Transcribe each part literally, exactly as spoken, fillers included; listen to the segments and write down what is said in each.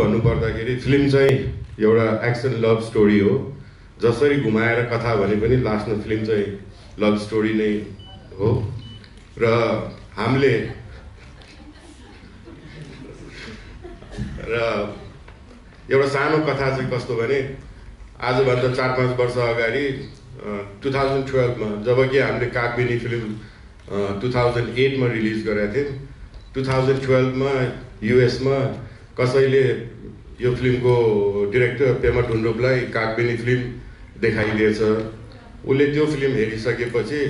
भन्नु पर्दाखेरि फिल्म चाहिँ एउटा एक्सन लभ स्टोरी हो जसरी घुमाएर कथा भने पनि लास्टमा फिल्म चाहिँ लभ स्टोरी नै हो र हामीले र एउटा सानो कथा चाहिँ कस्तो भने आजभन्दा चार पाँच वर्ष अगाडि दुई हजार बाह्र मा जबकि हामीले कागबेनी फिल्म दुई हजार आठ मा रिलिज गरेका थियौं दुई हजार बाह्र मा यूएस मा कसैले यो फिल्म को डाइरेक्टर पेमा ढुण्डोपलाई कागबेनी फिल्म देखाइदिएछ उले त्यो फिल्म हेरिसकेपछि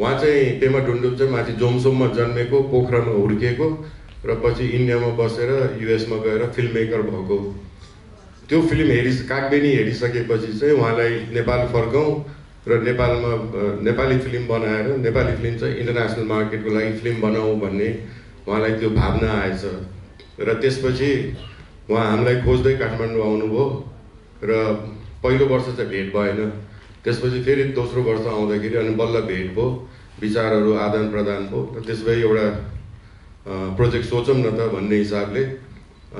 वहाँ चाहिँ पेमा ढुण्डोप चाहिँ माथि जोमसोममा जन्मेको पोखरामा हुर्केको र पछि इन्डियामा बसेर यूएस मा गएर फिल्म मेकर भएको त्यो फिल्म हेरिस कागबेनी हेरिसकेपछि चाहिँ उहाँलाई नेपाल फर्काउँ र नेपालमा नेपाली फिल्म बनाएर नेपाली फिल्म चाहिँ इन्टरनेशनल मार्केटको लागि फिल्म बनाऊ भन्ने उहाँलाई त्यो भावना आएछ र त्यसपछि उहाँ हामीलाई खोज्दै काठमाडौँ आउनुभयो र पहिलो वर्ष चाहिँ भेट भएन त्यसपछि फेरि दोस्रो वर्ष आउँदाखेरि अनि बल्ल भेट भयो विचारहरू आदानप्रदान भयो र त्यसै एउटा प्रोजेक्ट सोचौं न त भन्ने हिसाबले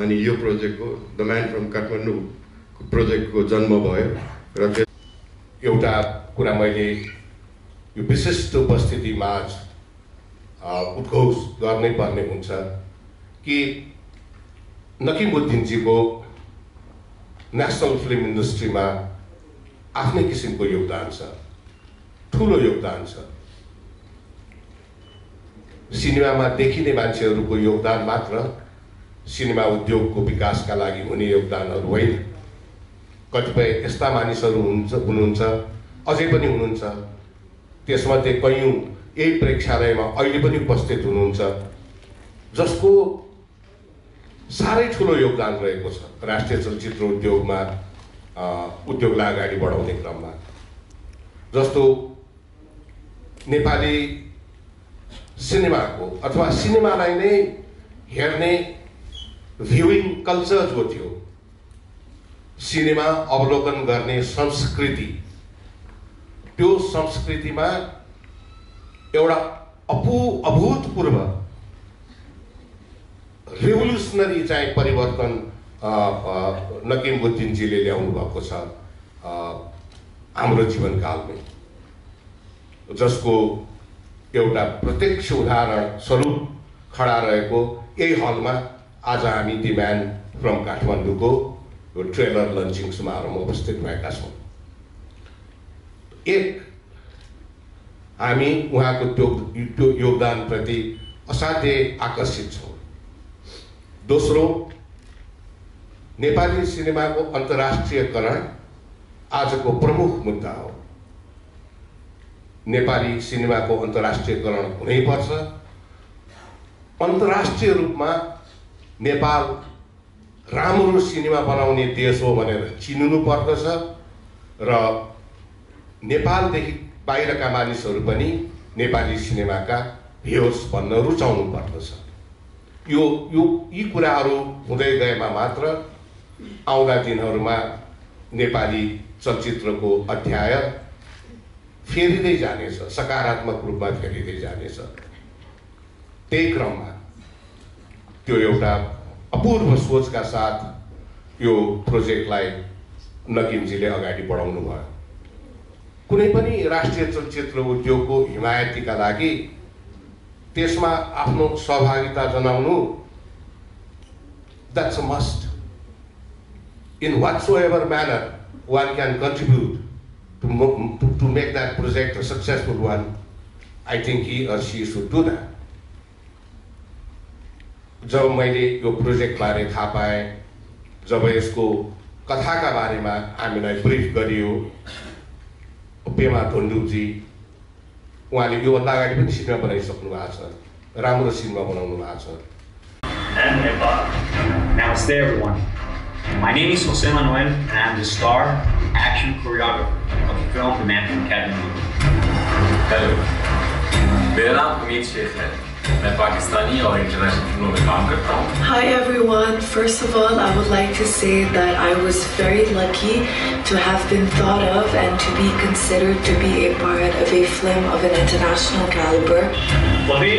अनि यो प्रोजेक्टको द म्यान फ्रम काठमाडौँ प्रोजेक्टको जन्म भयो र एउटा कुरा मैले यो विशिष्ट उपस्थितिमा उद्घोष गर्नै पर्ने हुन्छ कि नकिमुद्दिन जी को नेशनल फिल्म इंडस्ट्री में आफ्नै किसिमको योगदान छ ठूलो योगदान छ सिनेमामा देखिने मान्छेहरुको योगदान मात्र सिनेमा उद्योग को विकास का लागि हुने योगदानहरु होइन कतिपय यस्ता मानिसहरु हुनुहुन्छ अझै पनि हुनुहुन्छ त्यसमध्ये कयौं यही प्रेक्षालय में अहिले पनि उपस्थित हुनुहुन्छ जसको सारै ठूलो योगदान रहेको छ राष्ट्रिय चलचित्र उद्योग में उद्योग अगाडि बढाउने क्रम में जस्तो नेपाली सिनेमा को अथवा सिनेमालाई नै हेर्ने भ्यूइंग कल्चर जो थियो सिनेमा अवलोकन गर्ने संस्कृति त्यो संस्कृति में एउटा अपू अभूतपूर्व रिभोल्युसनरी चाहिँ परिवर्तन नकिमुद्दिनजीले ल्याउनु भएको छ हाम्रो जीवनकालमै जसको एउटा प्रत्यक्ष उदाहरण स्वरूप खडा रहेको यही हलमा आज हामी द म्यान फ्रम काठमाडौँको ट्रेलर लन्चिङ समारोहमा उपस्थित भएका छौं एक हामी उहाँको त्यो योगदान प्रति असाध्यै आकर्षित छौं दोस्रो नेपाली सिनेमा को अन्तर्राष्ट्रियकरण आज को प्रमुख मुद्दा हो नेपाली सिनेमा को अन्तर्राष्ट्रियकरण हुनै पर्छ अन्तर्राष्ट्रिय रूपमा नेपाल राम्रो सिनेमा बनाउने देश हो भनेर चिनिनु पर्दछ र नेपाल देखि बाहिरका मानिसहरु पनि नेपाली सिनेमाका भ्यूअर्स बन्न रुचाउनु पर्दछ यो यो यी कुराहरु हुँदै गएमा मात्र आउँदा दिनहरुमा नेपाली चलचित्रको अध्याय फेरिदै जानेछ सकारात्मक रूपमा फेरिदै जानेछ त्यही क्रममा त्यो एउटा अपूर्व सोचका साथ यो प्रोजेक्टलाई नकिमजीले अगाडि बढाउनु भयो कुनै पनि राष्ट्रिय चलचित्र उद्योगको हिमायतीका लागि त्यसमा आफ्नो सहभागिता जनाउनु that's a must in whatsoever manner one can contribute to, to, to make that project a successful one I think he or she should do that जब मैले यो प्रोजेक्ट बारे थाहा पाएँ जब यसको कथाका बारेमा हामीलाई ब्रीफ गरियो पेमा ढुण्डोपजी उहाँले यो भन्दा अगाडि पनि सिनेमा बनाइसक्नु भएको छ राम्रो सिनेमा बनाउनु भएको छ Namaste everyone My name is Jose Manuel and I'm the star action choreographer of the film The Man From Kathmandu Hello मेरा नाम उम्मीद शेख है मैं पाकिस्तानी और इंटरनेशनल फिल्मों में काम करता हूं Hi everyone First of all I would like to say that I was very lucky to have been thought of and to be considered to be a part of a film of an international caliber For me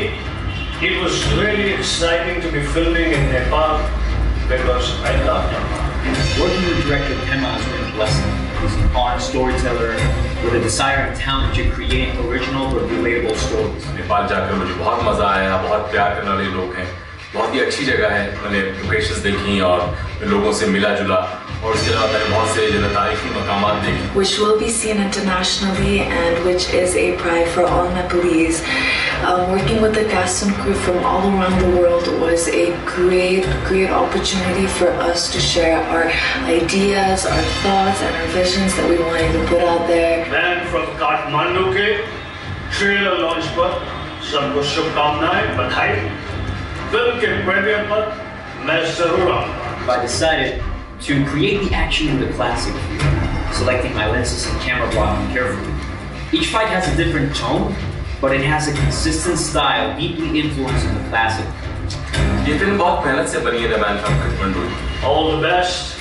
it was really exciting to be filming in Nepal because I love Emma. Working with director Pema has been a blessing. He's an on storyteller with a desire and talent to create original but relatable stories. Nepal जाकर मुझे बहुत मजा आया, बहुत प्यार करने वाले लोग हैं, बहुत ही अच्छी जगह है। मैंने लोकेशंस देखी और लोगों से मिला जुला और इसके अलावा मैंने बहुत से जगह तारीफी मकामात देखे। Which will be seen internationally and which is a pride for all Nepalese. Um, working with the cast and crew from all around the world was a great, great opportunity for us to share our ideas, our thoughts, and our visions that we wanted to put out there. Man from Kathmandu ke trailer launch par sabko shubhkamnayein, badhai. Film ke premiere par main zarur aunga. I decided to create the action in the classic view, selecting my lenses and camera blocking carefully. Each fight has a different tone, but it has a consistent style, deeply influencing the classic. This film was made with a lot of effort. The Man from Kathmandu. All the best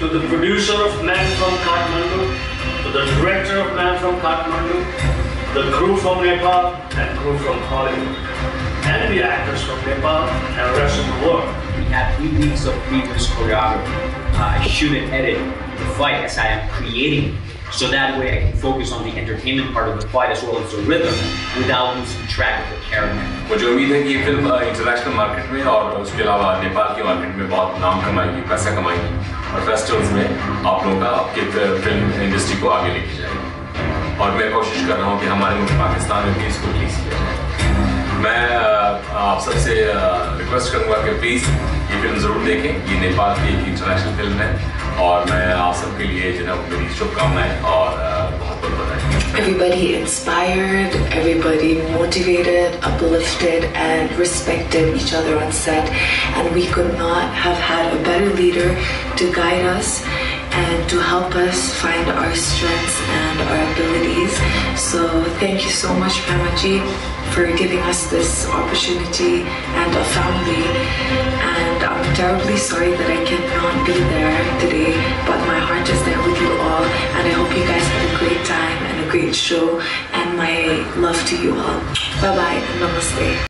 to the producer of Man from Kathmandu, to the director of Man from Kathmandu, the crew from Nepal and crew from Hollywood, and the actors from Nepal and the rest of the world. We had three weeks of previous choreography. Uh, I shoot and edit the fight as I am creating. So that way I can focus on the entertainment part of the fight as well as the rhythm without losing track of the character. मुझे उम्मीद है कि ये film international market में और उसके अलावा नेपाल के मार्केट में बहुत नाम कमाएगी, पैसा कमाएगी और फेस्टिवल्स में आप लोगों का आपके फिल्म इंडस्ट्री को आगे लेके जाएगी। और मैं कोशिश कर रहा हूँ कि हमारे मुल्क पाकिस्तान में भी इसको रिलीज किया जाए। मैं आप सबसे रिक्वेस्ट करूंगा कि प्लीज़ ये फिल्म ज़रूर देखें। ये नेपाल की एक इंटरनेशनल फिल्म है और मैं आप सबके लिए जनाब मेरी शुभकामनाएं और बहुत बहुत बधाई। Everybody inspired, everybody motivated, uplifted and respected each other on set, and we could not have had a better leader to guide us and to help us find our strengths and our abilities. So thank you so much, Pema ji, for giving us this opportunity and a family. And I'm terribly sorry that I cannot be there today, but my heart is there with you all, and I hope you guys have a great time and a great show, and my love to you all. Bye-bye and namaste.